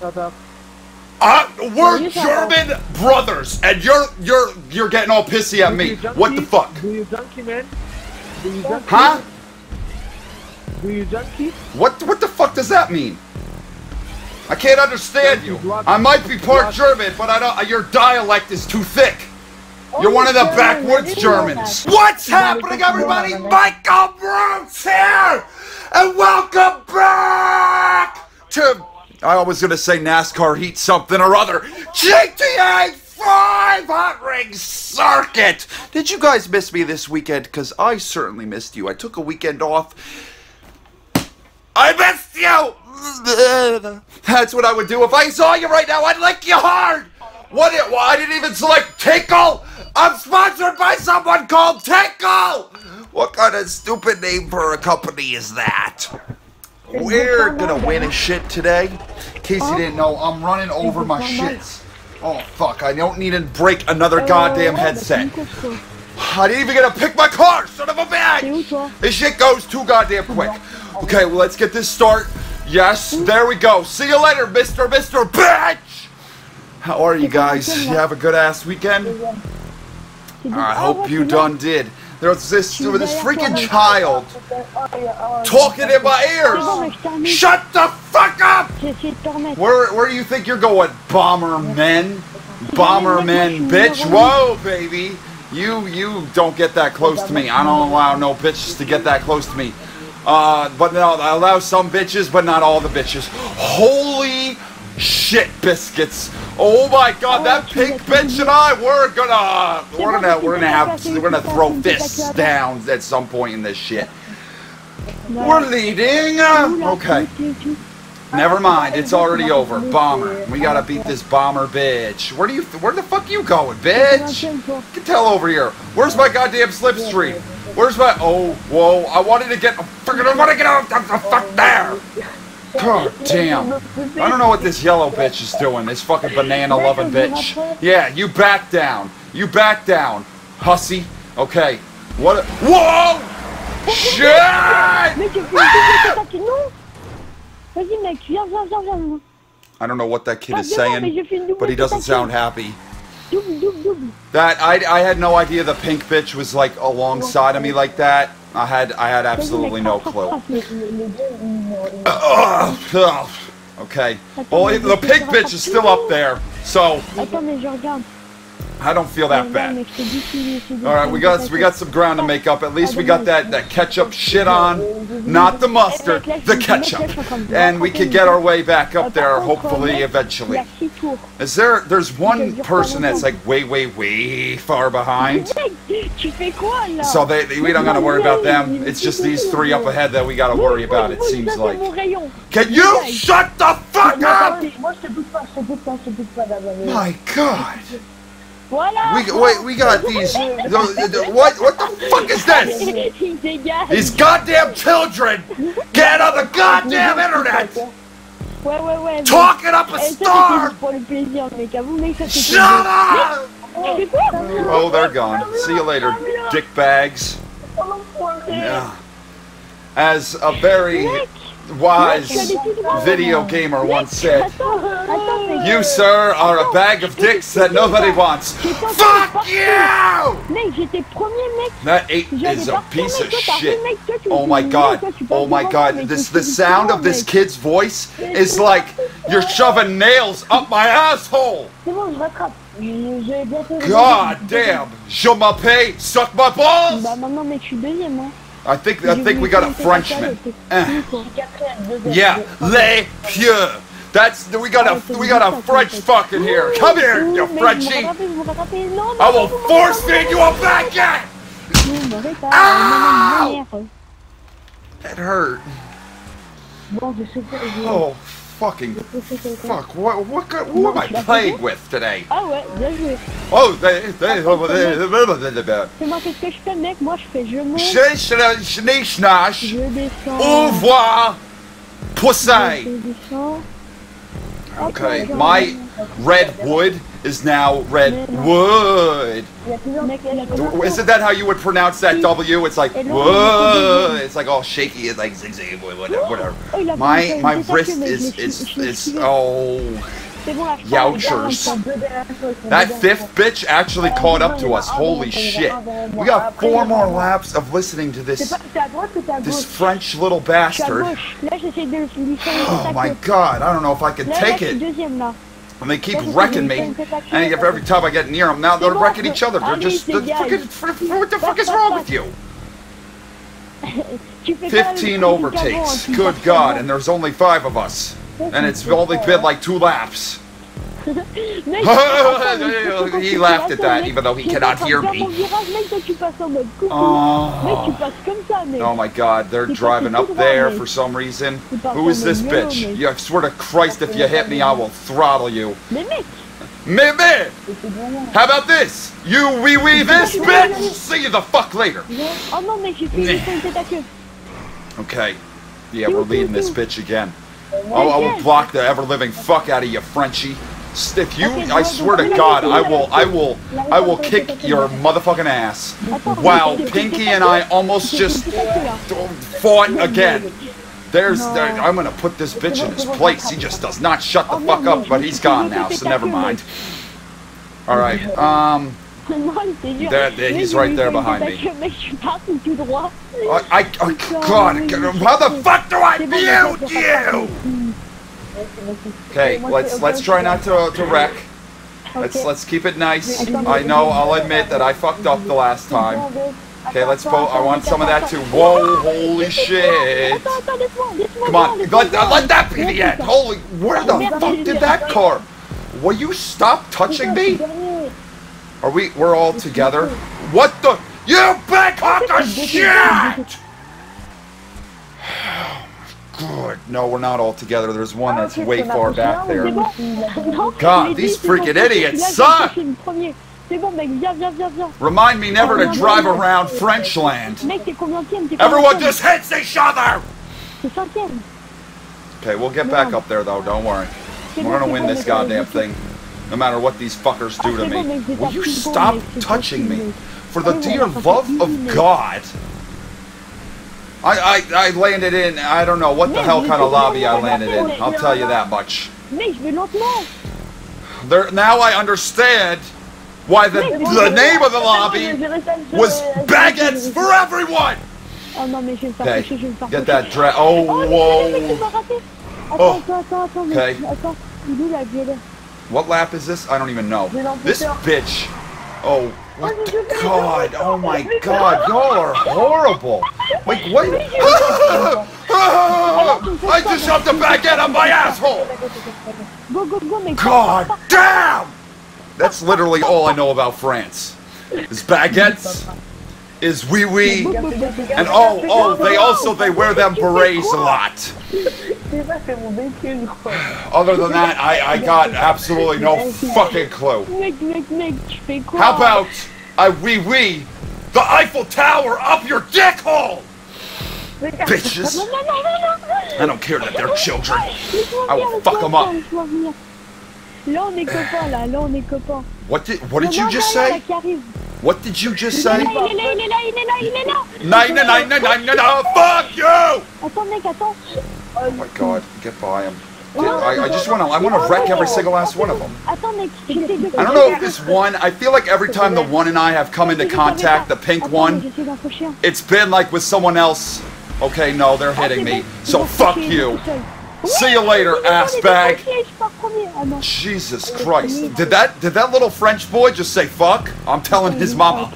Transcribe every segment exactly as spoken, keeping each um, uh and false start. Uh, we're German brothers, and you're you're you're getting all pissy at me. What the fuck? Do you junkie, man? Do you junkie? Huh? Do you junkie? What what the fuck does that mean? I can't understand you. I might be part German, but I don't. Your dialect is too thick. You're one of the backwoods Germans. What's happening, everybody? Michael Mrucz here, and welcome back to. I was gonna say NASCAR Heat something or other. G T A five Hotring Circuit! Did you guys miss me this weekend? Because I certainly missed you. I took a weekend off. I missed you! That's what I would do if I saw you right now. I'd lick you hard! What? I didn't even select Tickle! I'm sponsored by someone called Tickle! What kind of stupid name for a company is that? We're gonna win a shit today. In case you didn't know, I'm running over my shits. Oh fuck, I don't need to break another goddamn headset. I didn't even get to pick my car, son of a bitch! This shit goes too goddamn quick. Okay, well let's get this start. Yes, there we go. See you later, Mister Mister Bitch! How are you guys? You have a good ass weekend? I hope you done did. There's this, this freaking child talking in my ears! Shut the fuck up! Where, where do you think you're going, bomber men? Bomber men, bitch! Whoa, baby! You you don't get that close to me. I don't allow no bitches to get that close to me. Uh, but no, I allow some bitches, but not all the bitches. Holy shit biscuits! Oh my God, that pink bitch and I we're gonna we're gonna we're gonna have we're gonna throw fists down at some point in this shit. We're leading. Okay, never mind. It's already over. Bomber, we gotta beat this bomber bitch. Where do you where the fuck you going, bitch? You can tell over here. Where's my goddamn slipstream? Where's my oh whoa? I wanted to get freaking I want to get out the fuck there. God damn. I don't know what this yellow bitch is doing, this fucking banana-loving bitch. Yeah, you back down. You back down, hussy. Okay. What a- Whoa! Shit! I don't know what that kid is saying, but he doesn't sound happy. That- I, I had no idea the pink bitch was, like, alongside of me like that. I had I had absolutely no clue. Okay. Well, the pig bitch is still up there, so I don't feel that bad. All right, we got we got some ground to make up. At least we got that that ketchup shit on, not the mustard, the ketchup, and we could get our way back up there hopefully eventually. Is there? There's one person that's like way way way far behind. So they, they, we don't gotta worry about them. It's just these three up ahead that we gotta worry about. It seems like. Can you shut the fuck up? My God. We wait. We got these. The, the, the, what? What the fuck is this? These goddamn children get on the goddamn internet. Talking up a storm. Shut up! Oh, they're gone. See you later, dick bags. Yeah. As a very wise video gamer once said, you, sir, are a bag of dicks that nobody wants. Fuck you! That ape is a piece of shit. Oh my God. Oh my God. This the sound of this kid's voice is like you're shoving nails up my asshole. God damn. Je m'appelle, suck my balls. I think I think we got a Frenchman. Eh. Yeah, les pieux. That's we got a we got a French fucking here. Come here, you Frenchie. I will force feed you a baguette. Ow! That hurt. Oh fucking fuck! What what who am I playing with today? Oh, they they over there. Schneeschnasch. Au revoir, pussy. Okay, my red wood is now red wood. Isn't that how you would pronounce that W? It's like wood. It's like all shaky. It's like zigzag, whatever. My my wrist is is is oh. Youchers. That fifth bitch actually caught up to us. Holy shit. We got four more laps of listening to this this French little bastard. Oh my god, I don't know if I can take it. And they keep wrecking me. And if every time I get near them, now they're wrecking each other. They're just, they're fucking, what the fuck is wrong with you? fifteen overtakes. Good god, and there's only five of us. And it's only been like two laps. He laughed at that, even though he cannot hear me. Oh, oh my god, they're driving up there for some reason. Who is this bitch? Yeah, I swear to Christ, if you hit me, I will throttle you. Maybe! How about this? You wee wee this bitch! See you the fuck later! Okay. Yeah, we're leading this bitch again. Oh, I will block the ever-living fuck out of you, Frenchie. If you, I swear to God, I will, I will, I will kick your motherfucking ass. Wow, Pinky and I almost just fought again. There's, I'm gonna put this bitch in his place. He just does not shut the fuck up, but he's gone now, so never mind. All right, um... There, there, he's right there behind me. I, I, I, God, how the fuck do I mute you? Okay, let's let's try not to to wreck. Let's let's keep it nice. I know, I'll admit that I fucked up the last time. Okay, let's vote. I want some of that too. Whoa, holy shit! Come on, let, let that be the end. Holy, where the fuck did that car? Will you stop touching me? Are we, we're all together? What the? You big hunk of shit! Good. No, we're not all together. There's one that's way far back there. God, these freaking idiots suck! Remind me never to drive around French land. Everyone just hits each other! Okay, we'll get back up there though, don't worry. We're gonna win this goddamn thing. No matter what these fuckers do to me. Will you stop touching me? For the dear love of God. I, I, I landed in, I don't know what the hell kind of lobby I landed in. I'll tell you that much. There, now I understand why the, the name of the lobby was Baguettes for Everyone! Okay, get that dra- oh, whoa. Oh, okay. What lap is this? I don't even know. This bitch. Oh, what the god. Oh my god. Y'all are horrible. Like, what? I just shoved the back end of my asshole. God damn. That's literally all I know about France. Is baguettes. Is wee wee. And oh, oh, they also, they wear them berets a lot. Other than that, I, I got absolutely no fucking clue. How about I wee wee the Eiffel Tower up your dick hole? Bitches. I don't care that they're children. I will fuck them up. What did, what did you just say? What did you just say? No, no, no, no, no, no, fuck you! Oh my god, get by him. Get, I, I just wanna, I wanna wreck every single last one of them. I don't know if this one, I feel like every time the one and I have come into contact, the pink one, it's been like with someone else. Okay, no, they're hitting me, so fuck you. See you later, ass bag. Jesus Christ. Did that did that little French boy just say fuck? I'm telling his mama.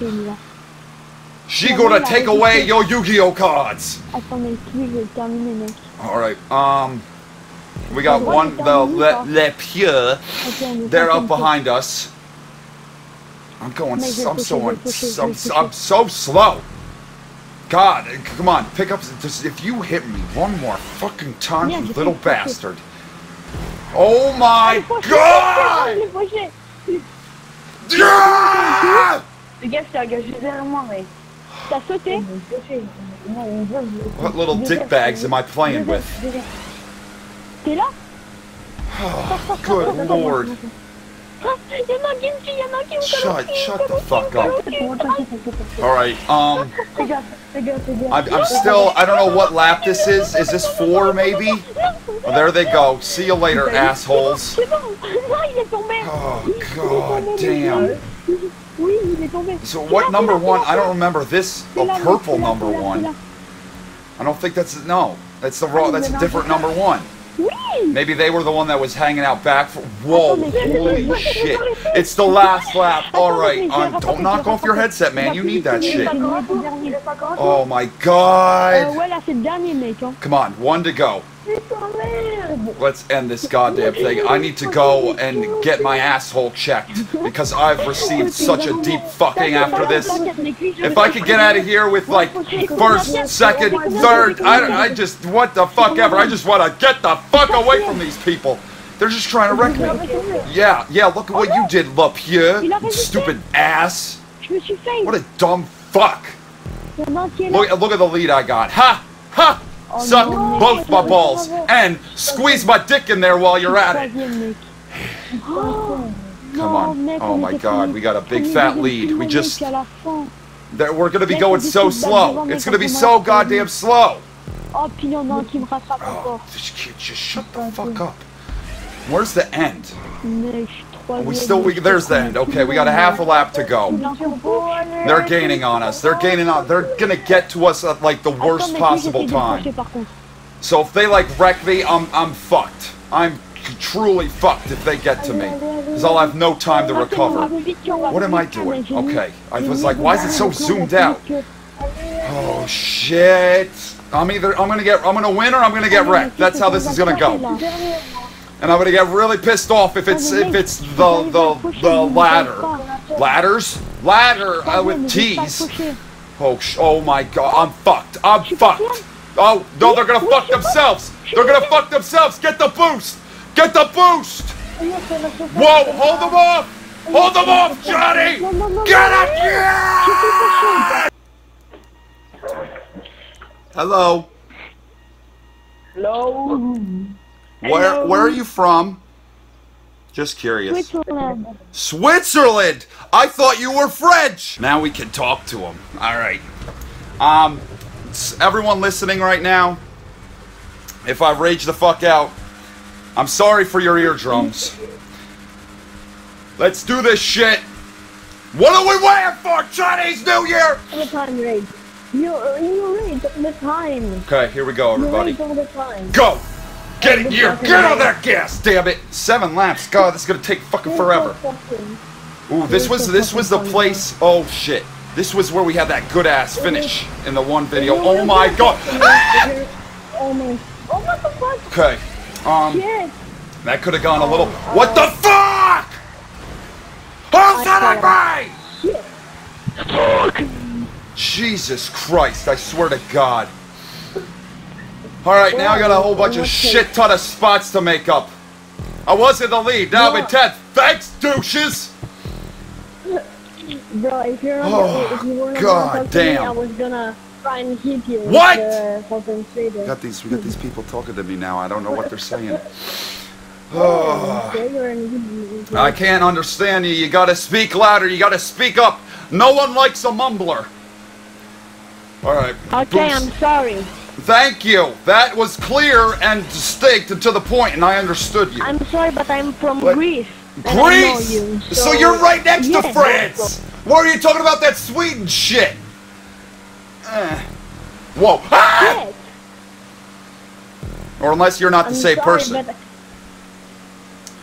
She gonna take away your Yu-Gi-Oh cards. Alright, um we got one the Le, Le Pieux. They're up behind us. I'm going I'm so I'm so, I'm so, I'm so slow. God, come on, pick up, just, if you hit me one more fucking time, you little bastard. Oh my god! Yeah! What little dick bags am I playing with? Oh, good lord. Shut, shut the fuck up. Alright, um... I'm, I'm still, I don't know what lap this is. Is this four, maybe? Oh, there they go. See you later, assholes. Oh, god damn. So what number one? I don't remember this. Oh, purple number one. I don't think that's, no. That's the wrong, that's a different number one. Maybe they were the one that was hanging out back for, whoa, holy shit. It's the last lap. Alright, um, don't knock off your headset, man. You need that shit. Oh my god. Come on, one to go. Let's end this goddamn thing. I need to go and get my asshole checked because I've received such a deep fucking after this. If I could get out of here with like first, second, third, I, I just, what the fuck ever. I just want to get the fuck away from these people. They're just trying to wreck me. Yeah, yeah, look at what you did, LaPieux. Stupid ass. What a dumb fuck. Look, look at the lead I got. Ha! Ha! Suck both my balls and squeeze my dick in there while you're at it. Come on. Oh my god, we got a big fat lead. We just... We're gonna be going so slow. It's gonna be so goddamn slow. Oh, just, just shut the fuck up. Where's the end? Are we still... We, there's the end. Okay, we got a half a lap to go. They're gaining on us. They're gaining on... They're gonna get to us at, like, the worst possible time. So if they, like, wreck me, I'm, I'm fucked. I'm truly fucked if they get to me. Because I'll have no time to recover. What am I doing? Okay. I was like, why is it so zoomed out? Oh, shit. I'm either... I'm gonna get... I'm gonna win or I'm gonna get wrecked. That's how this is gonna go. And I'm gonna get really pissed off if it's if it's the the the ladder, ladders, ladder uh, with T's. Oh, sh oh my god, I'm fucked. I'm fucked. Oh no, they're gonna fuck themselves. They're gonna fuck themselves. Get the boost. Get the boost. Whoa, hold them off. Hold them off, Johnny. Get up here. Hello. Hello. Where Hello. Where are you from? Just curious. Switzerland. Switzerland! I thought you were French! Now we can talk to him. Alright. Um, everyone listening right now, if I rage the fuck out, I'm sorry for your eardrums. Let's do this shit! What are we waiting for, Chinese New Year? Anytime rage. You, you rage all the time. Okay, here we go, everybody. You rage all the time. Go! Get it here! Get on that gas, damn it! Seven laps. God, this is gonna take fucking forever. Ooh, this was this was the place. Oh shit! This was where we had that good ass finish in the one video. Oh my god! Ah! Okay. Um. That could have gone a little. What the fuck? Who's that on me? Jesus Christ! I swear to God. Alright, now I got a whole bunch of shit ton of spots to make up. I was in the lead, now I'm in tenth. Thanks, douches! Bro, if you're on oh, the, if you weren't God to damn. Me, I was gonna try and hit you. What? With, uh, got these, we got these people talking to me now, I don't know what they're saying. Oh, I can't understand you, you gotta speak louder, you gotta speak up. No one likes a mumbler. Alright. Okay, boost. I'm sorry. Thank you. That was clear and distinct and to the point, and I understood you. I'm sorry, but I'm from what? Greece. Greece? You, so, so you're right next yes, to France. Why are you talking about that Sweden shit? Uh, whoa. Ah! Yes. Or unless you're not the I'm same sorry, person. But...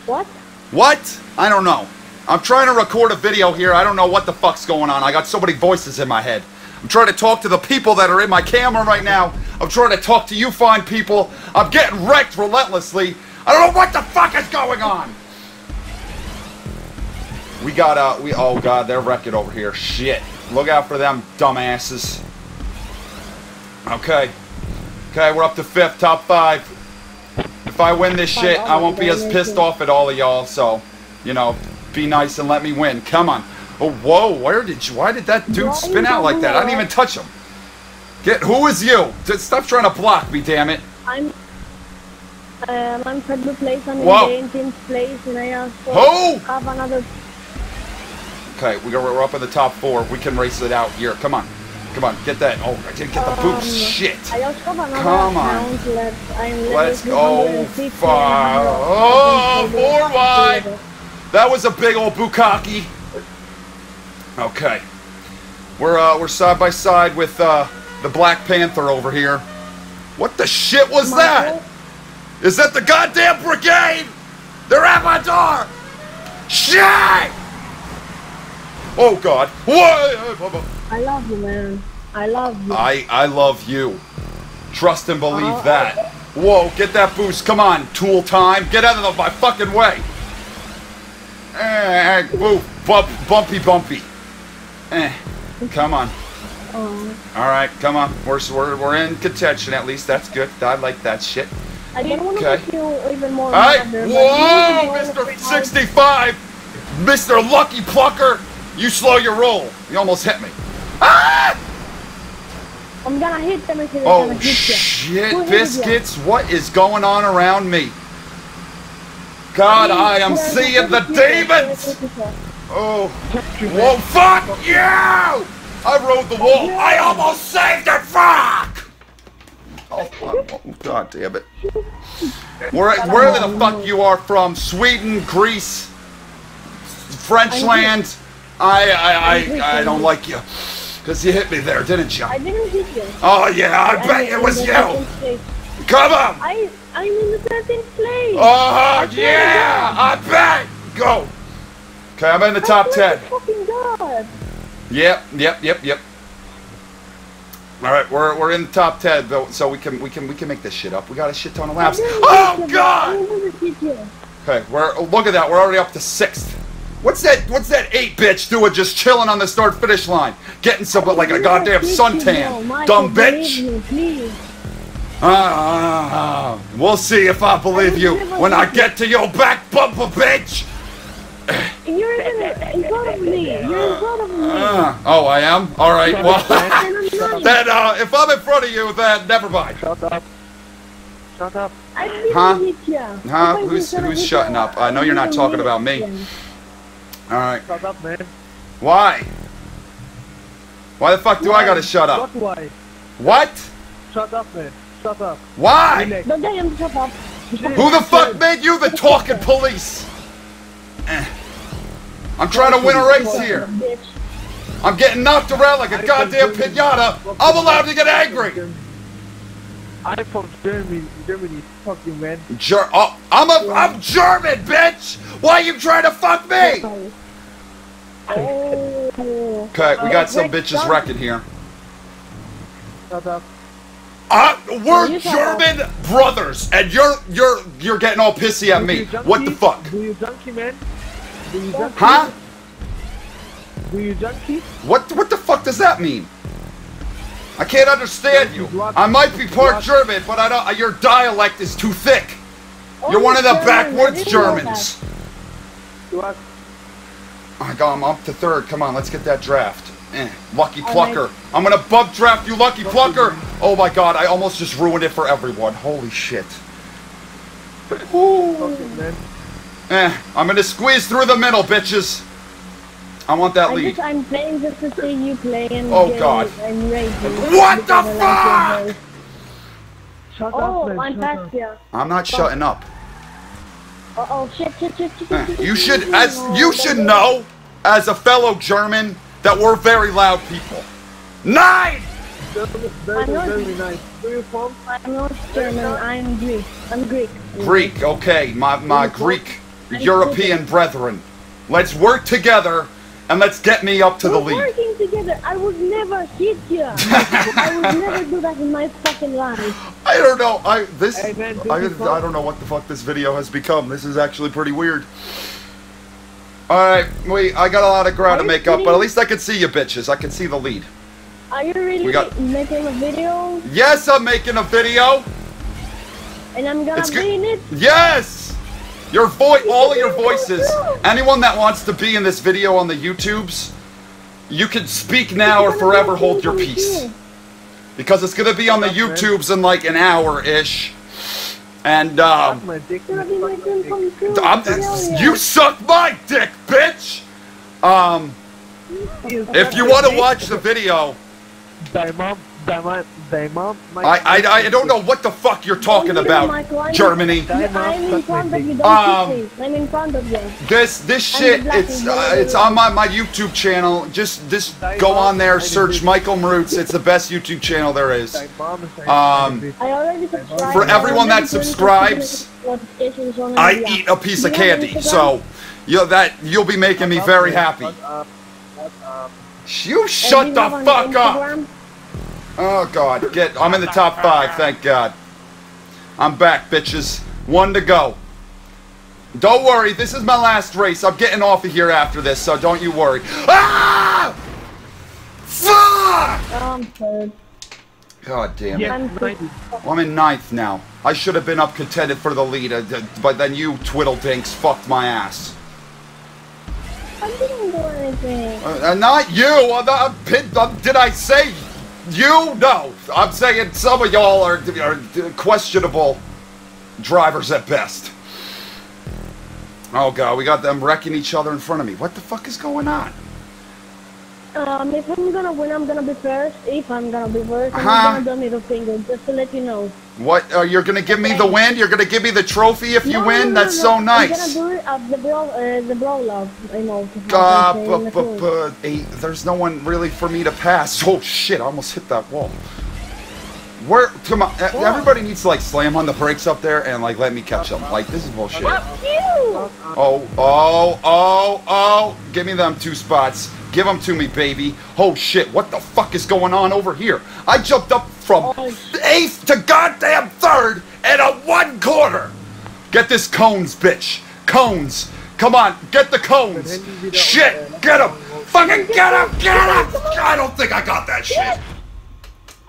What? What? I don't know. I'm trying to record a video here. I don't know what the fuck's going on. I got so many voices in my head. I'm trying to talk to the people that are in my camera right now. I'm trying to talk to you fine people. I'm getting wrecked relentlessly. I don't know what the fuck is going on. We got uh we oh god, they're wrecking over here. Shit. Look out for them dumbasses. Okay. Okay, we're up to fifth, top five. If I win this shit, I won't be as pissed off at all of y'all, so you know, be nice and let me win. Come on. Oh, whoa, where did you, why did that dude spin out like that? I didn't even touch him. Get, who is you? Stop trying to block me, damn it. I'm, Um, I'm third place, I'm wow. in the eighteenth place, and I also oh. have another... Okay, we're, we're up in the top four. We can race it out here. Come on. Come on, get that. Oh, I didn't get the um, boost. Shit. I also have another Come on. Left. I'm Let's go. Far. Oh, four wide. That was a big old bukkake. Okay. We're, uh, we're side by side with uh, the Black Panther over here. What the shit was Michael? that? Is that the goddamn brigade? They're at my door! Shit! Oh God! Whoa. I love you, man. I love you. I I love you. Trust and believe uh, that. I... Whoa! Get that boost! Come on, tool time! Get out of my fucking way! Eh, woo! Bump, bumpy, bumpy. Eh, come on. Oh. All right, come on. We're we're we're in contention at least. That's good. I like that shit. I didn't want to okay. you even more. Right. Mother, Whoa, Mister sixty-five, Mister Lucky Plucker, you slow your roll. You almost hit me. Ah! I'm gonna hit them if they're oh, gonna hit you. Shit, Who biscuits! What is going on around me? God, I am seeing the demons. Oh, whoa! Fuck you! I rode the wall. I almost saved it. Fuck! Oh, God damn it. Where, wherever the fuck you are from, Sweden, Greece, Frenchland, I I, I I don't like you. Because you hit me there, didn't you? I didn't hit you. Oh, yeah, I, I bet it was you. Come on. I, I'm in the second place. Oh, yeah, I bet. Go. Okay, I'm in the top ten. Yep, yep, yep, yep. All right, we're we're in the top ten, though, so we can we can we can make this shit up. We got a shit ton of laps. Oh God! Okay, we're look at that. We're already up to sixth. What's that? What's that eight bitch doing? Just chilling on the start finish line, getting some like a goddamn suntan, dumb bitch. Ah, uh, uh, uh, we'll see if I believe you when I get to your back bumper, bitch. You're in, in front of me. You're in front of me. Uh, oh, I am? All right. Well, then uh, if I'm in front of you, then never mind. Shut up. Shut up. I didn't huh? hit you. Huh? Who's, who's shutting up? I know you're not talking about me. All right. Shut up, man. Why? Why the fuck do why? I gotta shut up? What? Why? What? Shut up, man. Shut up. Why? Don't get him to shut up. Who the fuck made you the talking police? I'm trying to win a race here. I'm getting knocked around like a goddamn pinata. I'm allowed to get angry. I'm from Germany. Germany, fuck you, man. Ger oh, I'm a, I'm German, bitch. Why are you trying to fuck me? Okay, we got some bitches wrecking here. Shut up. Uh, we're German brothers, and you're you're you're getting all pissy at me. What the fuck? Do you junkie, man? Do you junkie? Huh? Do you junkie? What what the fuck does that mean? I can't understand you. I might be part German, but I don't. Your dialect is too thick. You're one of the backwoods Germans. I got him up to third. Come on, let's get that draft. Eh, Lucky Plucker. I'm gonna bump draft you, Lucky Plucker. Oh my God, I almost just ruined it for everyone. Holy shit. Ooh. Eh, I'm gonna squeeze through the middle, bitches. I want that I lead. Just, I'm playing just to see you play and oh game. God. I'm what the fuck? Shut oh, up, man. Shut up. I'm not fuck. shutting up. Uh oh, shit, shit, shit, shit, eh, shit, shit. You should, as you should know, as a fellow German, that we're very loud people. Nine. Very, very, very nice. Where are you from? I'm not German. I'm Greek. I'm Greek. Greek. Okay, my my Greek European brethren. Let's work together and let's get me up to we're the league. Working together. I would never hit you. I would never do that in my fucking life. I don't know. I this. Hey man, I, I don't know what the fuck this video has become. This is actually pretty weird. All right, we. I got a lot of ground are to make up, but at least I can see you bitches. I can see the lead. Are you really got, making a video? Yes, I'm making a video. And I'm gonna be in it? Yes! Your voice, all of your voices. Anyone that wants to be in this video on the YouTubes, you can speak now or forever hold your peace. Because it's gonna be on the YouTubes in like an hour-ish. And um, suck my dick. You suck my dick, bitch. Um, if you want to watch the video, Diamond, Diamond, Diamond. I, I, I don't know what the fuck you're talking about, Germany. Um, this, this shit, it's, uh, it's on my my YouTube channel. Just, just go on there, search Michael Mrucz. It's the best YouTube channel there is. Um, for everyone that subscribes, I eat a piece of candy. So. Yo, that you'll be making me very happy. Shut up, shut up. You shut the fuck up! Oh god, get I'm in the top five, thank god. I'm back, bitches. One to go. Don't worry, this is my last race. I'm getting off of here after this, so don't you worry. Ah! Fuck! I'm third. God damn it. Well, I'm in ninth now. I should have been up contended for the lead, but then you twiddledinks fucked my ass. I didn't do anything. Uh, not you. I'm not, I'm, I'm, did I say you? No. I'm saying some of y'all are, are questionable drivers at best. Oh, God. We got them wrecking each other in front of me. What the fuck is going on? Um, if I'm going to win, I'm going to be first. If I'm going to be first, I'm huh? going to do middle finger, just to let you know. What? Uh, you're going to give okay. me the win? You're going to give me the trophy if you no, win? No, no, That's no. so nice. I'm going to do it at the brawl, uh, the brawl love, I know. Uh, b b b hey, there's no one really for me to pass. Oh, shit, I almost hit that wall. Where? Come on. Whoa. Everybody needs to, like, slam on the brakes up there and, like, let me catch them. Like, this is bullshit. Oh, oh, oh, oh. Give me them two spots. Give them to me, baby. Oh, shit. What the fuck is going on over here? I jumped up from eighth to goddamn third in a one quarter. Get this cones, bitch. Cones. Come on. Get the cones. Shit. Get them. Fucking get them. Get them. I don't think I got that shit.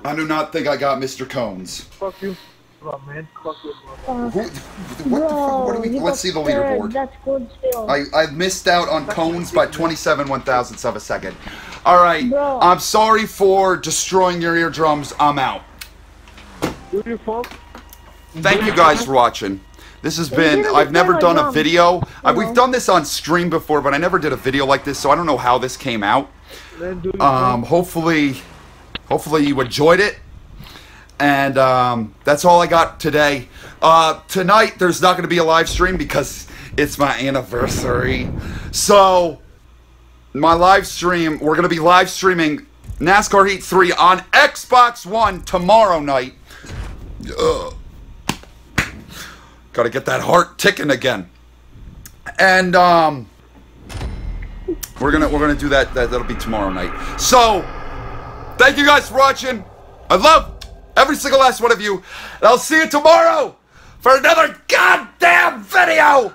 I do not think I got Mister Cones. Fuck you. Oh, man. Fuck you, uh, what, what bro, the fuck? What are we? Let's see the leaderboard. That's good still. I I missed out on cones by twenty-seven one thousandths of a second. All right. Bro. I'm sorry for destroying your eardrums. I'm out. Thank you guys for watching. This has been. I've never done a video. I, we've done this on stream before, but I never did a video like this, so I don't know how this came out. Um. Hopefully, hopefully you enjoyed it. And um, that's all I got today. Uh, tonight, there's not going to be a live stream because it's my anniversary. So, my live stream, we're going to be live streaming NASCAR Heat three on Xbox One tomorrow night. Ugh. Got to get that heart ticking again. And um, we're gonna we're gonna do that, that. That'll be tomorrow night. So, thank you guys for watching. I love every single last one of you, and I'll see you tomorrow for another goddamn video!